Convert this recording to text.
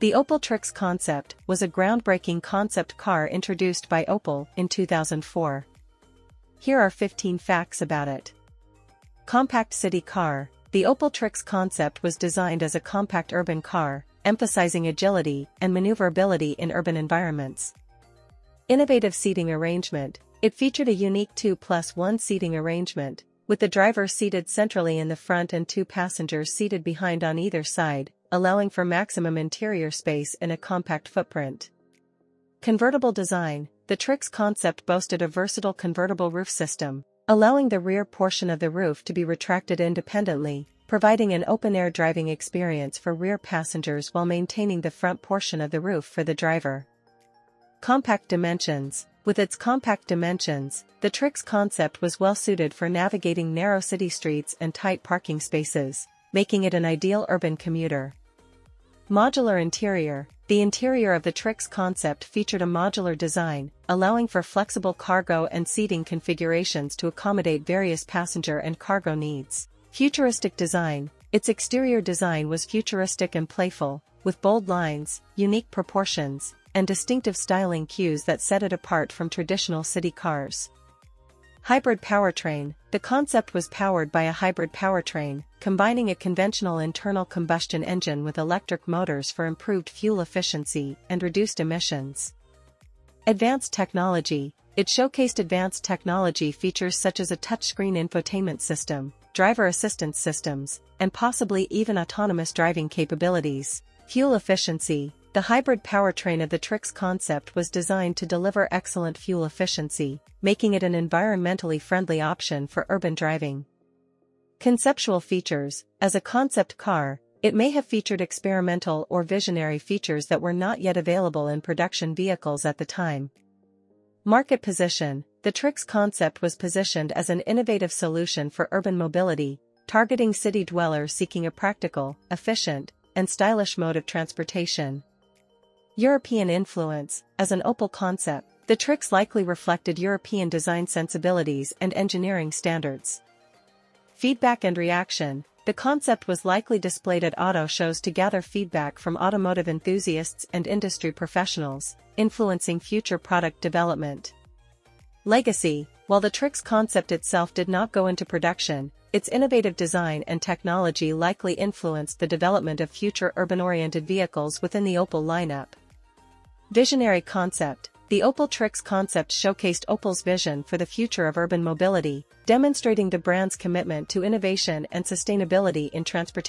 The Opel TRIXX concept was a groundbreaking concept car introduced by Opel in 2004. Here are 15 facts about it. Compact city car. The Opel TRIXX concept was designed as a compact urban car, emphasizing agility and maneuverability in urban environments. Innovative seating arrangement. It featured a unique 2+1 seating arrangement, with the driver seated centrally in the front and 2 passengers seated behind on either side, allowing for maximum interior space in a compact footprint. Convertible design. The TRIXX concept boasted a versatile convertible roof system, allowing the rear portion of the roof to be retracted independently, providing an open-air driving experience for rear passengers while maintaining the front portion of the roof for the driver. Compact dimensions. With its compact dimensions, the TRIXX concept was well-suited for navigating narrow city streets and tight parking spaces, making it an ideal urban commuter. Modular interior. The interior of the TRIXX concept featured a modular design, allowing for flexible cargo and seating configurations to accommodate various passenger and cargo needs. Futuristic design. Its exterior design was futuristic and playful, with bold lines, unique proportions, and distinctive styling cues that set it apart from traditional city cars. Hybrid powertrain. The concept was powered by a hybrid powertrain, combining a conventional internal combustion engine with electric motors for improved fuel efficiency and reduced emissions. Advanced technology. It showcased advanced technology features such as a touchscreen infotainment system, driver assistance systems, and possibly even autonomous driving capabilities. Fuel efficiency. The hybrid powertrain of the TRIXX concept was designed to deliver excellent fuel efficiency, making it an environmentally friendly option for urban driving. Conceptual features. As a concept car, it may have featured experimental or visionary features that were not yet available in production vehicles at the time. Market position. The TRIXX concept was positioned as an innovative solution for urban mobility, targeting city dwellers seeking a practical, efficient, and stylish mode of transportation. European influence. As an Opel concept, the TRIXX likely reflected European design sensibilities and engineering standards. Feedback and reaction. The concept was likely displayed at auto shows to gather feedback from automotive enthusiasts and industry professionals, influencing future product development. Legacy. While the TRIXX concept itself did not go into production, its innovative design and technology likely influenced the development of future urban-oriented vehicles within the Opel lineup. Visionary concept. The Opel TRIXX concept showcased Opel's vision for the future of urban mobility, demonstrating the brand's commitment to innovation and sustainability in transportation.